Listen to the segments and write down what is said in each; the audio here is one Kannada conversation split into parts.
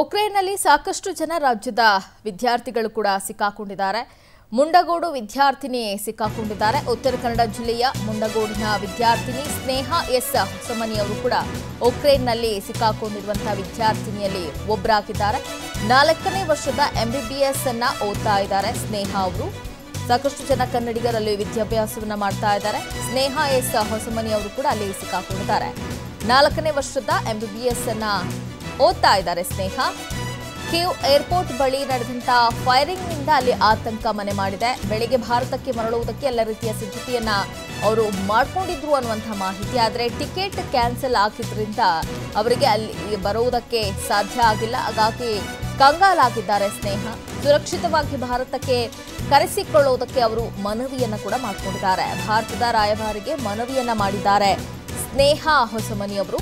ಉಕ್ರೇನ್ನಲ್ಲಿ ಸಾಕಷ್ಟು ಜನ ರಾಜ್ಯದ ವಿದ್ಯಾರ್ಥಿಗಳು ಕೂಡ ಸಿಕ್ಕಾಕೊಂಡಿದ್ದಾರೆ. ಮುಂಡಗೋಡು ವಿದ್ಯಾರ್ಥಿನಿ ಸಿಕ್ಕಾಕೊಂಡಿದ್ದಾರೆ. ಉತ್ತರ ಕನ್ನಡ ಜಿಲ್ಲೆಯ ಮುಂಡಗೋಡಿನ ವಿದ್ಯಾರ್ಥಿನಿ ಸ್ನೇಹಾ ಎಸ್ ಹಸ್ಮನಿ ಅವರು ಕೂಡ ಉಕ್ರೇನ್ನಲ್ಲಿ ಸಿಕ್ಕಾಕೊಂಡಿರುವಂತಹ ವಿದ್ಯಾರ್ಥಿನಿಯಲ್ಲಿ ಒಬ್ಬರಾಗಿದ್ದಾರೆ. 4ನೇ ವರ್ಷದ MBBS ಅನ್ನು ಓದ್ತಾ ಇದ್ದಾರೆ ಸ್ನೇಹಾ ಅವರು. ಸಾಕಷ್ಟು ಜನ ಕನ್ನಡಿಗರಲ್ಲಿ ವಿದ್ಯಾಭ್ಯಾಸವನ್ನು ಮಾಡ್ತಾ ಇದ್ದಾರೆ. ಸ್ನೇಹಾ ಎಸ್ ಹಸ್ಮನಿ ಅವರು ಕೂಡ ಅಲ್ಲಿ ಸಿಕ್ಕಾಕೊಂಡಿದ್ದಾರೆ. 4ನೇ ವರ್ಷದ MBBS ಅನ್ನು ಓದ್ತಾ ಇದ್ದಾರೆ ಸ್ನೇಹಾ. ಕೀವ್ ಏರ್ಪೋರ್ಟ್ ಬಳಿ ನಡೆದಂತ ಫೈರಿಂಗ್ನಿಂದ ಅಲ್ಲಿ ಆತಂಕ ಮನೆ ಮಾಡಿದೆ. ಬೆಳಗ್ಗೆ ಭಾರತಕ್ಕೆ ಮರಳುವುದಕ್ಕೆ ಎಲ್ಲ ರೀತಿಯ ಸಿದ್ಧತೆಯನ್ನ ಅವರು ಮಾಡಿಕೊಂಡಿದ್ರು ಅನ್ನುವಂಥ ಮಾಹಿತಿ. ಆದರೆ ಟಿಕೆಟ್ ಕ್ಯಾನ್ಸಲ್ ಆಗಿದ್ದರಿಂದ ಅವರಿಗೆ ಅಲ್ಲಿ ಬರುವುದಕ್ಕೆ ಸಾಧ್ಯ ಆಗಿಲ್ಲ. ಹಾಗಾಗಿ ಕಂಗಾಲಾಗಿದ್ದಾರೆ ಸ್ನೇಹಾ. ಸುರಕ್ಷಿತವಾಗಿ ಭಾರತಕ್ಕೆ ಕರೆಸಿಕೊಳ್ಳುವುದಕ್ಕೆ ಅವರು ಮನವಿಯನ್ನು ಕೂಡ ಮಾಡಿಕೊಂಡಿದ್ದಾರೆ. ಭಾರತದ ರಾಯಭಾರಿಗೆ ಮನವಿಯನ್ನ ಮಾಡಿದ್ದಾರೆ ಸ್ನೇಹಾ ಹಸ್ಮನಿ ಅವರು.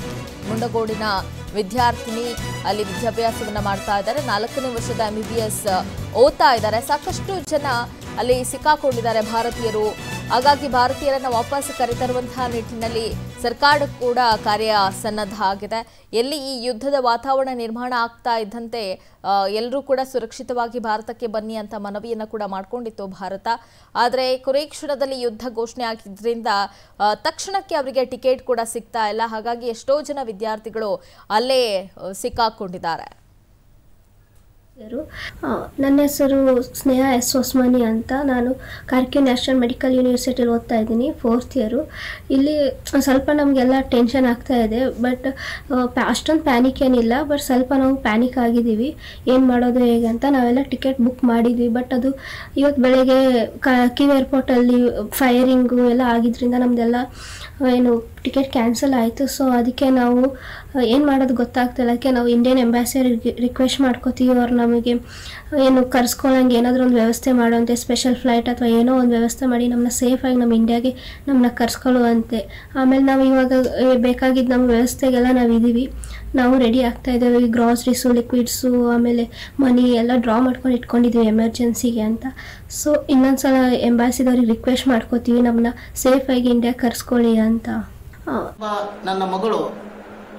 ಮುಂಡಗೋಡಿನ ವಿದ್ಯಾರ್ಥಿನಿ ಅಲ್ಲಿ ವಿದ್ಯಾಭ್ಯಾಸವನ್ನು ಮಾಡ್ತಾ ಇದ್ದಾರೆ. 4ನೇ ವರ್ಷದ MBBS ಓದ್ತಾ ಇದ್ದಾರೆ. ಸಾಕಷ್ಟು ಜನ ಅಲ್ಲಿ ಸಿಕ್ಕಾಕೊಂಡಿದ್ದಾರೆ ಭಾರತೀಯರು. ಹಾಗಾಗಿ ಭಾರತೀಯರನ್ನು ವಾಪಸ್ ಕರೆತರುವಂತಹ ನಿಟ್ಟಿನಲ್ಲಿ ಸರ್ಕಾರ ಕೂಡ ಕಾರ್ಯ ಸನ್ನದ್ಧ ಆಗಿದೆ. ಎಲ್ಲಿ ಈ ಯುದ್ಧದ ವಾತಾವರಣ ನಿರ್ಮಾಣ ಆಗ್ತಾ ಇದ್ದಂತೆ ಎಲ್ಲರೂ ಕೂಡ ಸುರಕ್ಷಿತವಾಗಿ ಭಾರತಕ್ಕೆ ಬನ್ನಿ ಅಂತ ಮನವಿಯನ್ನು ಕೂಡ ಮಾಡಿಕೊಂಡಿತ್ತು ಭಾರತ. ಆದರೆ ಕೊನೆ ಕ್ಷಣದಲ್ಲಿ ಯುದ್ಧ ಘೋಷಣೆ ಆಗಿದ್ದರಿಂದ ತಕ್ಷಣಕ್ಕೆ ಅವರಿಗೆ ಟಿಕೆಟ್ ಕೂಡ ಸಿಗ್ತಾ ಇಲ್ಲ. ಹಾಗಾಗಿ ಎಷ್ಟೋ ಜನ ವಿದ್ಯಾರ್ಥಿಗಳು ಅಲ್ಲೇ ಸಿಕ್ಕಾಕೊಂಡಿದ್ದಾರೆ. ನನ್ನ ಹೆಸರು ಸ್ನೇಹಾ ಎಸ್ ಹಸ್ಮನಿ ಅಂತ. ನಾನು ಕಾರ್ಕಿ ನ್ಯಾಷನಲ್ ಮೆಡಿಕಲ್ ಯೂನಿವರ್ಸಿಟಿಯಲ್ಲಿ ಓದ್ತಾ ಇದ್ದೀನಿ, 4th ಇಯರು. ಇಲ್ಲಿ ಸ್ವಲ್ಪ ನಮಗೆಲ್ಲ ಟೆನ್ಷನ್ ಆಗ್ತಾ ಇದೆ, ಬಟ್ ಅಷ್ಟೊಂದು ಪ್ಯಾನಿಕ್ ಏನಿಲ್ಲ. ಬಟ್ ಸ್ವಲ್ಪ ನಾವು ಪ್ಯಾನಿಕ್ ಆಗಿದ್ದೀವಿ, ಏನು ಮಾಡೋದು ಹೇಗೆ ಅಂತ. ನಾವೆಲ್ಲ ಟಿಕೆಟ್ ಬುಕ್ ಮಾಡಿದ್ವಿ, ಬಟ್ ಅದು ಇವತ್ತು ಬೆಳಗ್ಗೆ ಕೀವ್ ಏರ್ಪೋರ್ಟಲ್ಲಿ ಫೈರಿಂಗು ಎಲ್ಲ ಆಗಿದ್ದರಿಂದ ನಮ್ಮದೆಲ್ಲ ಏನು ಟಿಕೆಟ್ ಕ್ಯಾನ್ಸಲ್ ಆಯಿತು. ಸೊ ಅದಕ್ಕೆ ನಾವು ಏನು ಮಾಡೋದು ಗೊತ್ತಾಗ್ತಿಲ್ಲ. ಅದಕ್ಕೆ ನಾವು ಇಂಡಿಯನ್ ಎಂಬಾಸಿಡರ್ ರಿಕ್ವೆಸ್ಟ್ ಮಾಡ್ಕೋತೀವಿ, ಅವ್ರು ನಮಗೆ ಏನು ಕರ್ಸ್ಕೊಳ್ಳೋಂಗೆ ಏನಾದರೂ ಒಂದು ವ್ಯವಸ್ಥೆ ಮಾಡುವಂತೆ, ಸ್ಪೆಷಲ್ ಫ್ಲೈಟ್ ಅಥವಾ ಏನೋ ಒಂದು ವ್ಯವಸ್ಥೆ ಮಾಡಿ ನಮ್ಮನ್ನ ಸೇಫಾಗಿ ನಮ್ಮ ಇಂಡಿಯಾಗೆ ನಮ್ಮನ್ನ ಕರ್ಸ್ಕೊಳ್ಳುವಂತೆ. ಆಮೇಲೆ ನಾವು ಇವಾಗ ಬೇಕಾಗಿದ್ದ ನಮ್ಮ ವ್ಯವಸ್ಥೆಗೆಲ್ಲ ನಾವಿದ್ದೀವಿ, ನಾವು ರೆಡಿ ಆಗ್ತಾ ಇದ್ದೇವೆ. ಈ ಗ್ರಾಸರೀಸು, ಲಿಕ್ವಿಡ್ಸು, ಆಮೇಲೆ ಮನಿ ಎಲ್ಲ ಡ್ರಾ ಮಾಡ್ಕೊಂಡು ಇಟ್ಕೊಂಡಿದ್ದೀವಿ ಎಮರ್ಜೆನ್ಸಿಗೆ ಅಂತ. ಸೊ ಇನ್ನೊಂದು ಸಲ ಎಂಬಾಸಿಡರ್ಗೆ ರಿಕ್ವೆಸ್ಟ್ ಮಾಡ್ಕೋತೀವಿ, ನಮ್ಮನ್ನ ಸೇಫಾಗಿ ಇಂಡಿಯಾಗೆ ಕರ್ಸ್ಕೊಳ್ಳಿ ಅಂತ. ನನ್ನ ಮಗಳು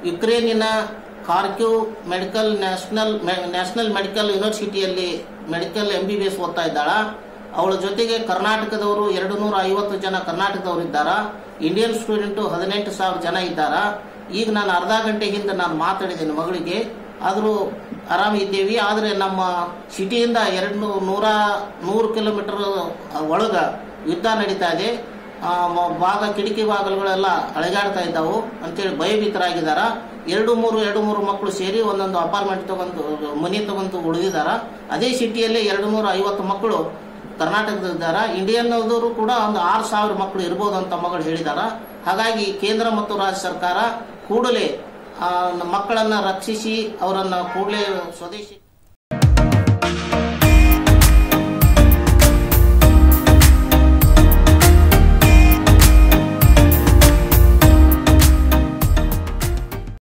ಯುಕ್ರೇನಿನ ಕಾರ್ಕಿವ್ ನ್ಯಾಷನಲ್ ಮೆಡಿಕಲ್ ಯೂನಿವರ್ಸಿಟಿಯಲ್ಲಿ MBBS ಓದ್ತಾ ಇದ್ದಾಳೆ. ಅವಳ ಜೊತೆಗೆ ಕರ್ನಾಟಕದವರು 250 ಜನ ಕರ್ನಾಟಕದವರು ಇದ್ದಾರೆ. ಇಂಡಿಯನ್ ಸ್ಟೂಡೆಂಟು 18,000 ಜನ ಇದ್ದಾರೆ. ಈಗ ನಾನು ಅರ್ಧ ಗಂಟೆ ಹಿಂದೆ ನಾನು ಮಾತಾಡಿದ್ದೇನೆ ಮಗಳಿಗೆ. ಆದರೂ ಆರಾಮಿದ್ದೇವೆ. ಆದರೆ ನಮ್ಮ ಸಿಟಿಯಿಂದ 100 ಕಿಲೋಮೀಟರ್ ಒಳಗೆ ಯುದ್ಧ ನಡೀತಾ ಇದೆ. ಕಿಟಕಿ ಬಾಗಿಲುಗಳೆಲ್ಲ ಅಳಗಾಡ್ತಾ ಇದ್ದಾವೆ ಅಂತೇಳಿ ಭಯಭೀತರಾಗಿದ್ದಾರೆ. 2-3 ಮಕ್ಕಳು ಸೇರಿ ಒಂದೊಂದು ಅಪಾರ್ಟ್ಮೆಂಟ್ ತಗೊಂಡು ಮನೆ ತಗೊಂಡು ಉಳಿದಿದ್ದಾರೆ. ಅದೇ ಸಿಟಿಯಲ್ಲೇ 250 ಮಕ್ಕಳು ಕರ್ನಾಟಕದಿದ್ದಾರೆ. ಇಂಡಿಯನ್ನವರು ಕೂಡ ಒಂದು 6,000 ಮಕ್ಕಳು ಇರ್ಬೋದು ಅಂತ ಮಗಳು ಹೇಳಿದ್ದಾರೆ. ಹಾಗಾಗಿ ಕೇಂದ್ರ ಮತ್ತು ರಾಜ್ಯ ಸರ್ಕಾರ ಕೂಡಲೇ ಮಕ್ಕಳನ್ನು ರಕ್ಷಿಸಿ ಅವರನ್ನು ಕೂಡಲೇ ಸ್ವದೇಶಿ